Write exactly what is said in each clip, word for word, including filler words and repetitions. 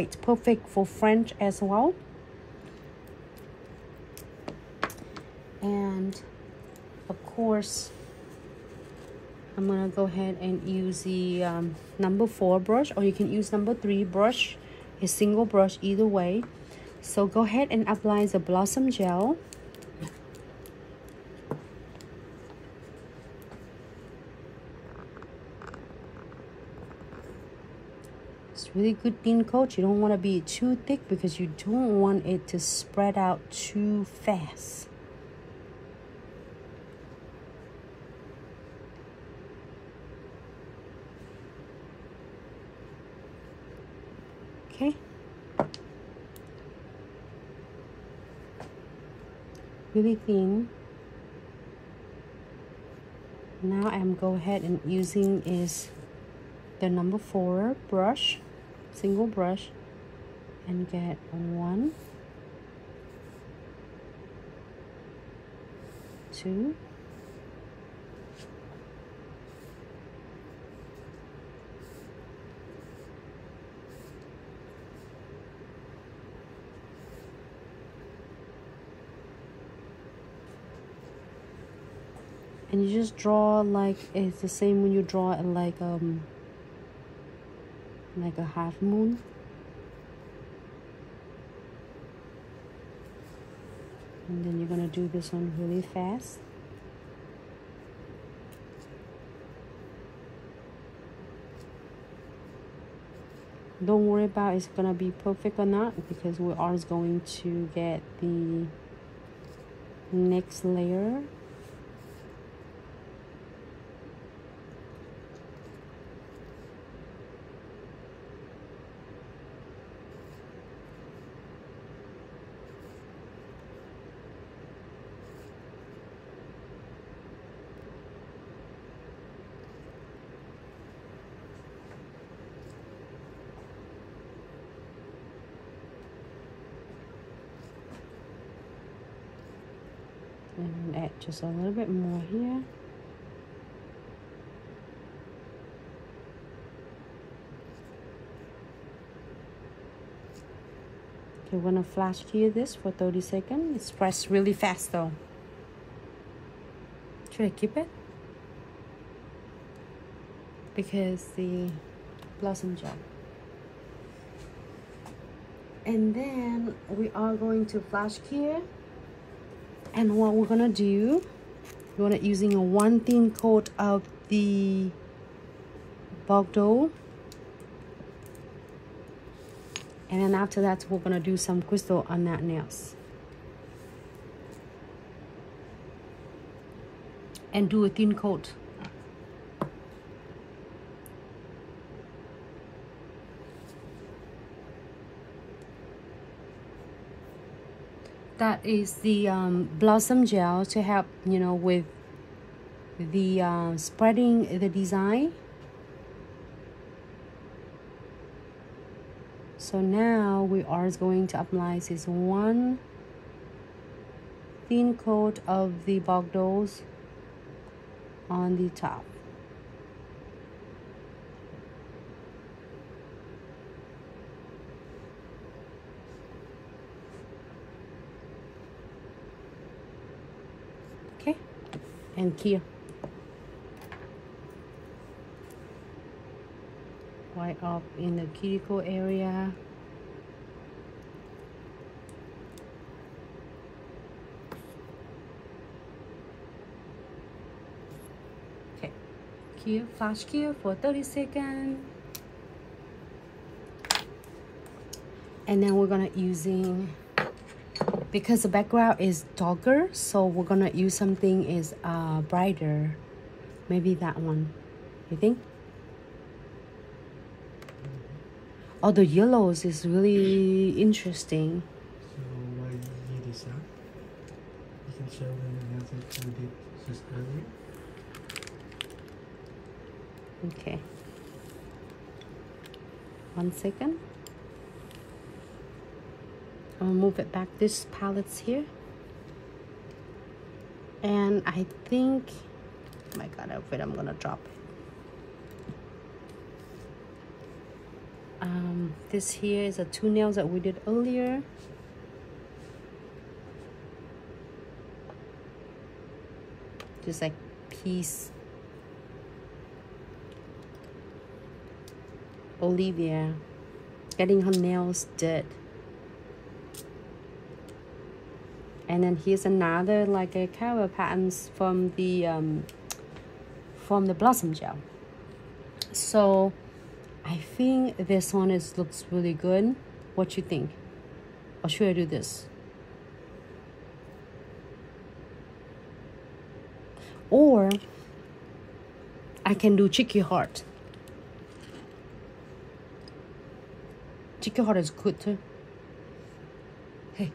It's perfect for French as well. And of course, I'm gonna go ahead and use the um, number four brush, or you can use number three brush, a single brush, either way. So go ahead and apply the Blossom Gel. It's really good thin coat. You don't want to be too thick because you don't want it to spread out too fast. Okay. Really thin. Now I'm go ahead and using is the number four brush, single brush, and get one, two, and you just draw like it's the same when you draw it like um like a half moon. And then you're gonna do this one really fast. Don't worry about it's gonna be perfect or not, because we are going to get the next layer. And add just a little bit more here. Okay, we're gonna flash here this for thirty seconds. It's pressed really fast though. Should I keep it? Because the Blossom Gel. And then we are going to flash here. And what we're gonna do, we're gonna using a one thin coat of the Bordeaux, and then after that we're gonna do some crystal on that nails and do a thin coat. That is the um, Blossom Gel to help, you know, with the uh, spreading the design. So now we are going to apply this one thin coat of the Bordeaux on the top. And here, right up in the cuticle area. Okay, here, flash here for thirty seconds. And then we're gonna using, because the background is darker, so we're gonna use something is uh brighter. Maybe that one, you think? Oh, the yellows is really interesting. So why did you decide? You can show them another we did just earlier. Okay. One second. I'll move it back, this palettes here. And I think, oh my God, I wait, I'm gonna drop it. Um, this here is a two nails that we did earlier. Just like peace, Olivia getting her nails did. And then here's another like a cover patterns from the um, from the Blossom Gel. So I think this one is looks really good. What you think? Or should I do this? Or I can do Cheeky Heart. Cheeky Heart is good too. Hey.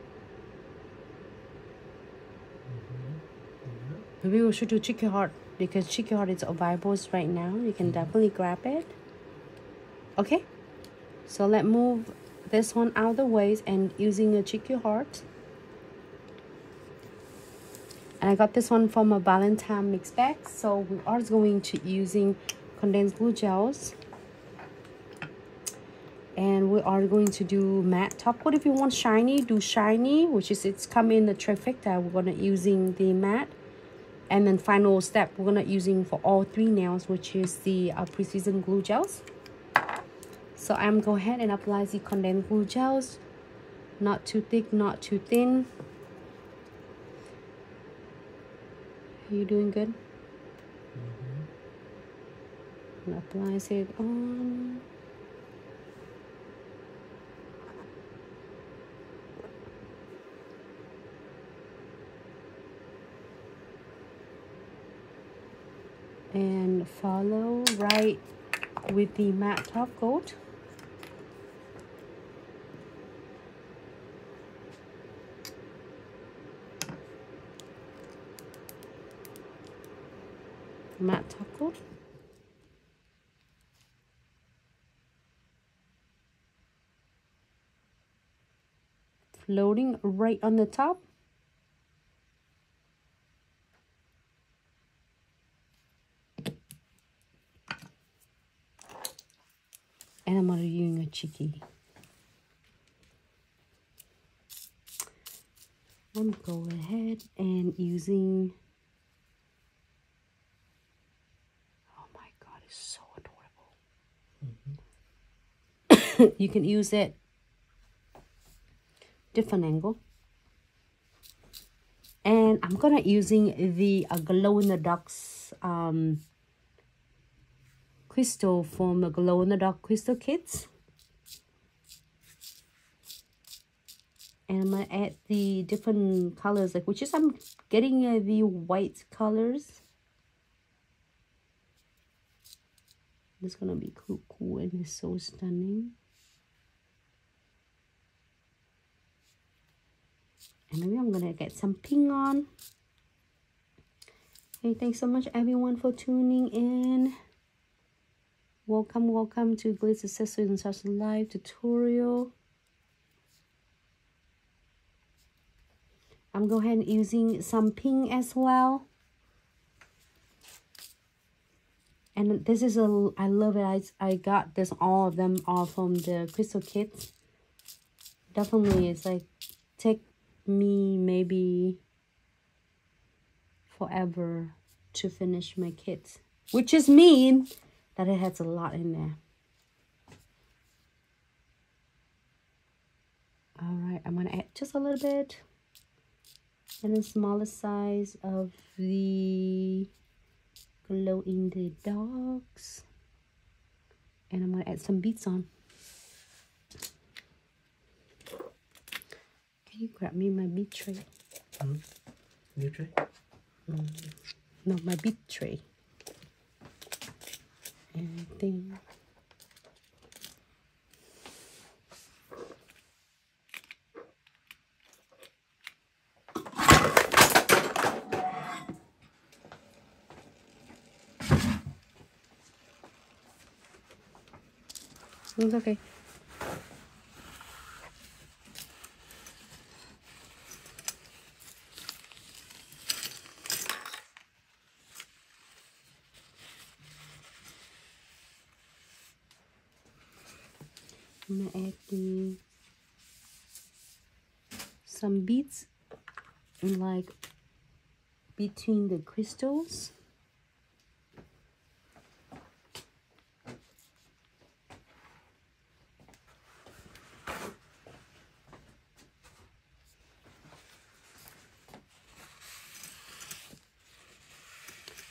Maybe we should do Cheeky Heart because Cheeky Heart is available right now. You can definitely grab it. Okay, so let's move this one out of the way and using a Cheeky Heart. And I got this one from a Valentine Mix bag, so we are going to using Condensed Glue Gels. And we are going to do matte top coat. If you want shiny, do shiny, which is it's come in the trifecta. We're gonna using the matte. And then final step, we're gonna using for all three nails, which is the uh, Precision Glue Gels. So I'm go ahead and apply the Condensed Glue Gels, not too thick, not too thin. Are you doing good? Mm-hmm. And apply it on. And follow right with the matte top coat. Matte top coat. Floating right on the top. And I'm going to use a cheeky. I'm going to go ahead and using... You can use it different angle. And I'm gonna using the uh, glow in the dark um, crystal from the glow in the dark crystal kits. And I'm gonna add the different colors, like which is I'm getting uh, the white colors. It's gonna be cool, cool, and it's so stunning. And maybe I'm gonna get some pink on. Hey, thanks so much everyone for tuning in. Welcome, welcome to Glitz Accessories and Such live tutorial. I'm going ahead and using some pink as well. And this is a, I love it. I, I got this, all of them are from the crystal kits. Definitely, it's like, take me maybe forever to finish my kits. Which is mean that it has a lot in there. All right, I'm gonna add just a little bit. And the smaller size of the... glow in the darks, and I'm gonna add some beads on. Can you grab me my bead tray? Mm. Bead tray? Mm. No, my bead tray. And I think it's okay. I'm gonna add the, some beads and like between the crystals.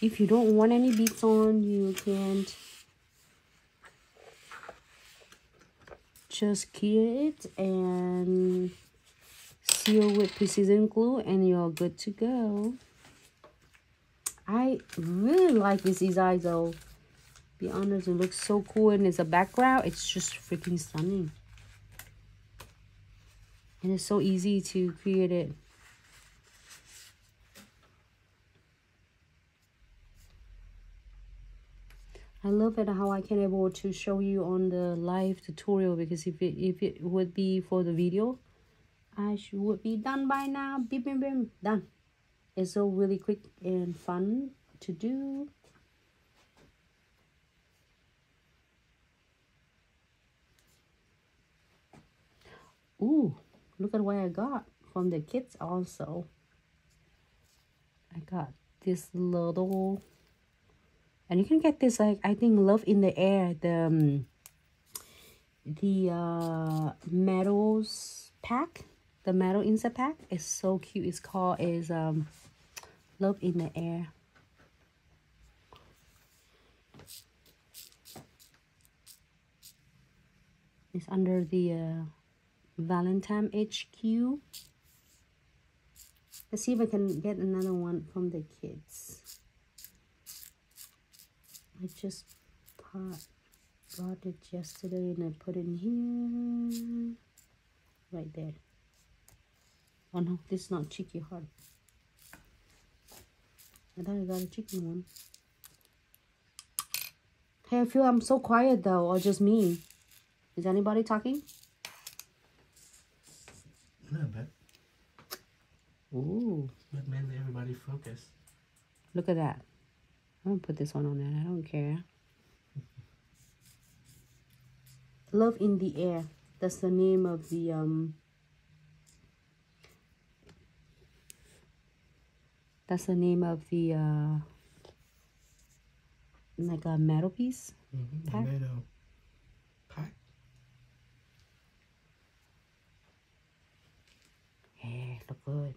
If you don't want any beads on, you can just clear it and seal with precision glue and you're good to go. I really like this design though. Be honest, it looks so cool and as a background, it's just freaking stunning. And it's so easy to create it. I love it how I can able to show you on the live tutorial, because if it, if it would be for the video, I should, would be done by now. Beep, beep, beep, done. It's so really quick and fun to do. Ooh, look at what I got from the kids also. I got this little... And you can get this, like, I think, Love in the Air, the, um, the uh, metals pack, the metal insert pack. It's so cute. It's called is um, Love in the Air. It's under the uh, Valentine H Q. Let's see if I can get another one from the kids. I just bought it yesterday and I put it in here, right there. Oh no, this is not cheeky heart. I thought I got a chicken one. Hey, I feel I'm so quiet though, or just me. Is anybody talking? A little bit. Ooh. But mainly everybody focus. Look at that. I'm gonna put this one on there. I don't care. Love in the Air. That's the name of the um. That's the name of the uh. Like a metal piece. Mm-hmm. Pack. Metal pack. Yeah, look good.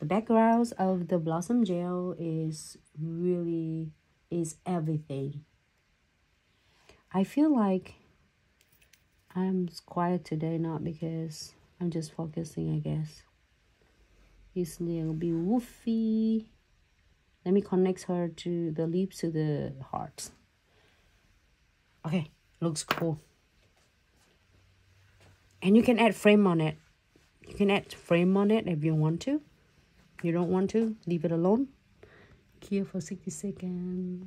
The backgrounds of the Blossom Gel is really, is everything. I feel like I'm quiet today, not because I'm just focusing, I guess. Usually it'll be woofy. Let me connect her to the lips, to the heart. Okay, looks cool. And you can add frame on it. You can add frame on it if you want to. You don't want to, leave it alone. Cure for sixty seconds.